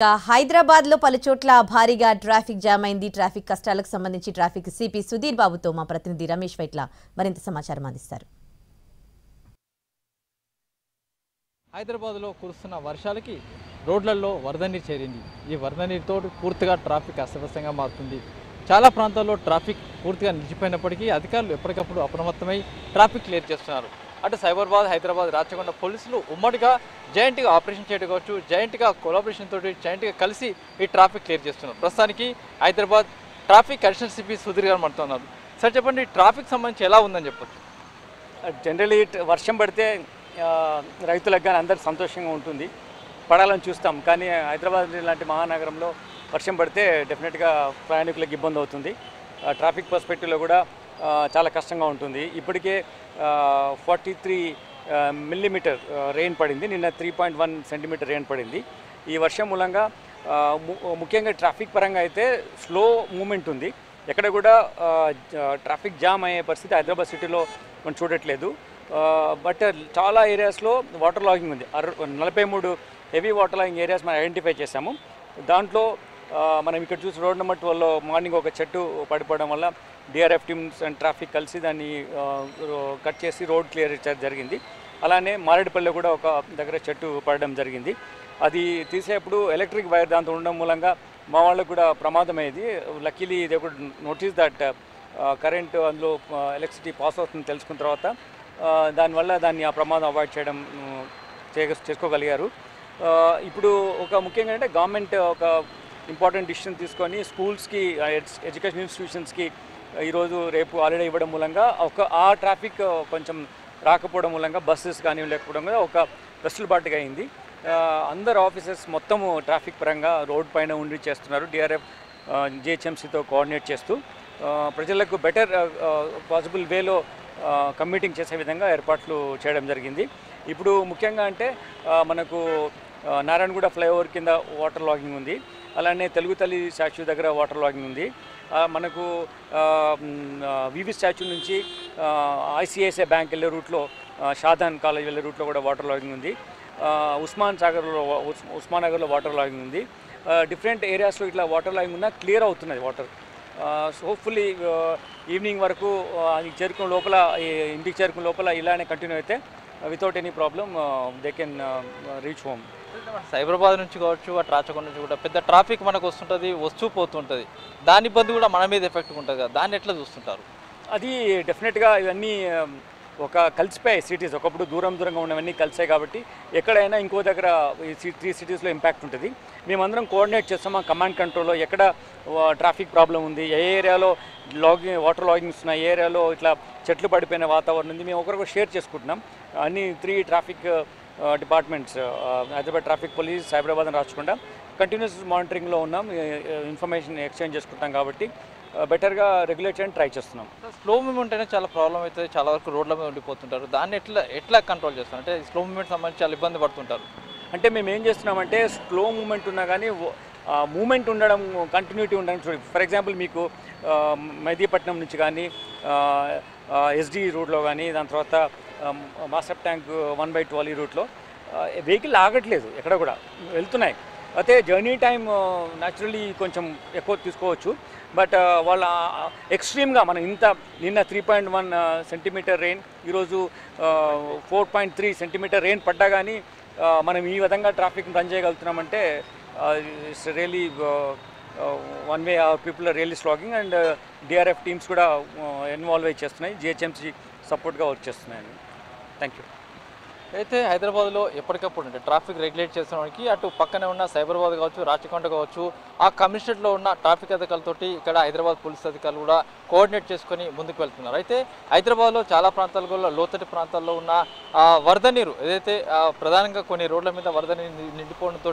Hyderabad lo Palichotla bhariga traffic jam ayindi traffic kashtalaki sambandhinchi traffic CP Sudhir Babu tho ma pratinidhi Ramesh Vaitla marinta samacharam andistaru. Hyderabad lo kurustunna varshalaki roadlallo varada neeru cherindi. Ee varada neeru tho purtiga traffic asavasanga maarutundi. Chala prantallo traffic purtiga nilichipoyinappatiki adhikarulu eppadikappudu apramattamai traffic clear chestunnaru. At Cyberabad, Hyderabad, Rachagunda police lo ummadiga giant operation cheyakochu, giant collaboration toti, giant kalisi ee traffic clear chestunaru. Prastaniki Hyderabad traffic additional CP Sudhir garu mantunnaru. Sir cheppandi traffic sambandhi ela undani cheppadu. Generally varsham padithe raithulaku gaani andaru santoshanga untundi. Padalani chustam kaani Hyderabad lanti mahanagaramlo varsham padithe definitely ga prayanikulaki ibbandi avutundi. Traffic perspective lo kuda చాలా కష్టంగా ఉంటుంది. ఇప్పటికే 43 millimetre rain పడింది. నిన్న 3.1 centimetre rain పడింది. ఈ వర్షం మూలంగా ముఖ్యంగా ట్రాఫిక్ పరంగా అయితే స్లో మూమెంట్ ఉంది. ఎక్కడ కూడా ట్రాఫిక్ జామ్ అయ్యే పరిస్థితి హైదరాబాద్ సిటీలో మనం చూడట్లేదు. బట్ చాలా ఏరియాస్ లో వాటర్ లాగింగ్ ఉంది. 43 హెవీ వాటర్ లాగింగ్ ఏరియాస్ మనం ఐడెంటిఫై చేశాము. దాంట్లో మనం ఇక్కడ చూసి రోడ్ నెంబర్ 12 లో మార్నింగ్ ఒక చెట్టు పడిపోవడం వల్ల DRF టీమ్స్ అండ్ ట్రాఫిక్ కలిసి దాన్ని కట్ చేసి రోడ్ క్లియర్ చేయడం జరిగింది. అలానే మారేడుపల్లిలో కూడా ఒక దగ్గర చెట్టు పడడం జరిగింది. అది తీసేప్పుడు ఎలక్ట్రిక్ వైర్ దాంతో ఉండడం మూలంగా మా వాళ్ళకు కూడా ప్రమాదమైంది. Luckily they could notice that current అందులో ఎలక్ట్రిసిటీ పాస్ అవుతుందని తెలుసుకున్న తర్వాత దానివల్ల దాన్ని ఆ ప్రమాదం అవాయిడ్ చేయడం చేసుకోగలిగారు. ఇప్పుడు ఒక ముఖ్యంగా అంటే గవర్నమెంట్ ఒక ఇంపార్టెంట్ డిసిషన్ తీసుకొని స్కూల్స్కి ఎడ్యుకేషన్ ఇన్స్టిట్యూషన్స్కి ఈరోజు రేపు ఆల్రెడీ ఇవ్వడం మూలంగా ఒక ఆ ట్రాఫిక్ కొంచెం రాకపోవడం మూలంగా బస్సెస్ కానీ లేకపోవడం కూడా ఒక వెసులుబాటుగా అయింది. అందరు ఆఫీసర్స్ మొత్తము ట్రాఫిక్ పరంగా రోడ్ పైన ఉండి చేస్తున్నారు. DRF GHMCతో కోఆర్డినేట్ చేస్తూ ప్రజలకు బెటర్ పాసిబుల్ వేలో కమ్యూటింగ్ చేసే విధంగా ఏర్పాట్లు చేయడం జరిగింది. ఇప్పుడు ముఖ్యంగా అంటే మనకు నారాయణగూడ ఫ్లైఓవర్ కింద వాటర్ లాగింగ్ ఉంది. అలానే తెలుగు తల్లి స్టాచ్యూ దగ్గర వాటర్ లాగింగ్ ఉంది. మనకు వివి స్టాచ్యూ నుంచి ICICI బ్యాంక్ వెళ్ళే రూట్లో షాదాన్ కాలేజ్ వెళ్ళే రూట్లో కూడా వాటర్ లాగింగ్ ఉంది. ఉస్మానగర్లో వాటర్ లాగింగ్ ఉంది. డిఫరెంట్ ఏరియాస్లో ఇట్లా వాటర్ లాగింగ్ ఉన్నా క్లియర్ అవుతున్నది వాటర్. హోప్ఫుల్లీ ఈవినింగ్ వరకు ఇంటికి చేరుకున్న లోపల ఇలానే కంటిన్యూ అయితే without any problem they can reach home. Cyberabad నుంచి కావచ్చు, అటు రాచకొండ నుంచి కూడా పెద్ద ట్రాఫిక్ మనకు వస్తుంటుంది, వస్తూ పోతుంటుంది. దాని ఇబ్బంది కూడా మన మీద ఎఫెక్ట్ ఉంటుంది కదా, దాన్ని ఎట్లా చూస్తుంటారు? అది డెఫినెట్గా ఇవన్నీ ఒక కలిసిపోయాయి సిటీస్. ఒకప్పుడు దూరంగా ఉన్నవన్నీ కలిసాయి కాబట్టి ఎక్కడైనా ఇంకో దగ్గర 3 సిటీస్లో ఇంపాక్ట్ ఉంటుంది. మేమందరం కోఆర్డినేట్ చేస్తాము. కమాండ్ కంట్రోల్లో ఎక్కడ ట్రాఫిక్ ప్రాబ్లం ఉంది, ఏ ఏరియాలో వాటర్ లాగింగ్స్ ఉన్నాయి, ఏ ఏరియాలో ఇట్లా చెట్లు పడిపోయిన వాతావరణం ఉంది, మేము ఒకరికొకరు షేర్ చేసుకుంటున్నాం. అన్ని 3 traffic departments Hyderabad traffic police, Cyberabad అని రాచకొండ కంటిన్యూస్ మానిటరింగ్లో ఉన్నాం. ఇన్ఫర్మేషన్ ఎక్స్చేంజ్ చేసుకుంటాం కాబట్టి బెటర్గా రెగ్యులేట్ చేయడానికి ట్రై చేస్తున్నాం. స్లో మూమెంట్ అయినా చాలా ప్రాబ్లం అవుతుంది, చాలా వరకు రోడ్ల మీద ఉండిపోతుంటారు. దాన్ని ఎట్లా కంట్రోల్ చేస్తాం అంటే స్లో మూమెంట్ సంబంధించి చాలా ఇబ్బంది పడుతుంటారు. అంటే మేము ఏం చేస్తున్నామంటే స్లో మూమెంట్ ఉన్నా కానీ మూమెంట్ ఉండడం, కంటిన్యూటీ ఉండడం చూడండి. ఫర్ ఎగ్జాంపుల్ మీకు మెహదీపట్నం నుంచి కానీ SD రూట్లో కానీ దాని తర్వాత మాసప్ ట్యాంక్ 1/12 ఈ రూట్లో వెహికల్ ఆగట్లేదు, ఎక్కడ కూడా వెళ్తున్నాయి. అయితే జర్నీ టైం న్యాచురలీ కొంచెం ఎక్కువ తీసుకోవచ్చు. బట్ వాళ్ళ ఎక్స్ట్రీమ్గా మనం నిన్న 3.1 సెంటీమీటర్ రెయిన్, ఈరోజు 4.3 సెంటీమీటర్ రెయిన్ పడ్డా కానీ మనం ఈ విధంగా ట్రాఫిక్ని రన్ చేయగలుగుతున్నామంటే it's really one way our people really slogging. And DRF teams కూడా ఇన్వాల్వ్ అయి చేస్తున్నాయి, GHMC సపోర్ట్గా వర్క్ చేస్తున్నాయని. Thank you. అయితే హైదరాబాద్లో ఎప్పటికప్పుడు అంటే ట్రాఫిక్ రెగ్యులేట్ చేసేవానికి అటు పక్కనే ఉన్న సైబరాబాద్ కావచ్చు, రాచకొండ కావచ్చు, ఆ కమిషనరేట్లో ఉన్న ట్రాఫిక్ అధికారులతోటి ఇక్కడ హైదరాబాద్ పోలీస్ అధికారులు కూడా కోఆర్డినేట్ చేసుకుని ముందుకు వెళ్తున్నారు. అయితే హైదరాబాద్లో చాలా ప్రాంతాలు కూడా లోతటి ప్రాంతాల్లో ఉన్న వరద నీరు ఏదైతే ప్రధానంగా కొన్ని రోడ్ల మీద వరద నీరు నిండిపోవడంతో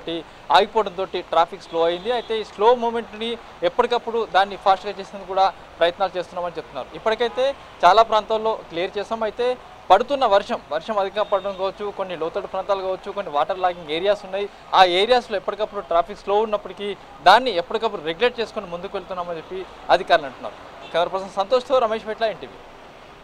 ఆగిపోవడంతో ట్రాఫిక్ స్లో అయింది. అయితే ఈ స్లో మూమెంట్ని ఎప్పటికప్పుడు దాన్ని ఫాస్ట్గా చేసేందుకు కూడా ప్రయత్నాలు చేస్తున్నామని చెప్తున్నారు. ఇప్పటికైతే చాలా ప్రాంతాల్లో క్లియర్ చేస్తాం. అయితే పడుతున్న వర్షం అధికంగా పడడం కావచ్చు, కొన్ని లోతట్టు ప్రాంతాలు కావచ్చు, కొన్ని వాటర్ లాగింగ్ ఏరియాస్ ఉన్నాయి. ఆ ఏరియాస్లో ఎప్పటికప్పుడు ట్రాఫిక్ స్లో ఉన్నప్పటికీ దాన్ని ఎప్పటికప్పుడు రెగ్యులేట్ చేసుకుని ముందుకు వెళ్తున్నామని చెప్పి అధికారులు అంటున్నారు. కెమెరా పర్సన్ సంతోష్తో రమేష్ పెట్ల, NTV.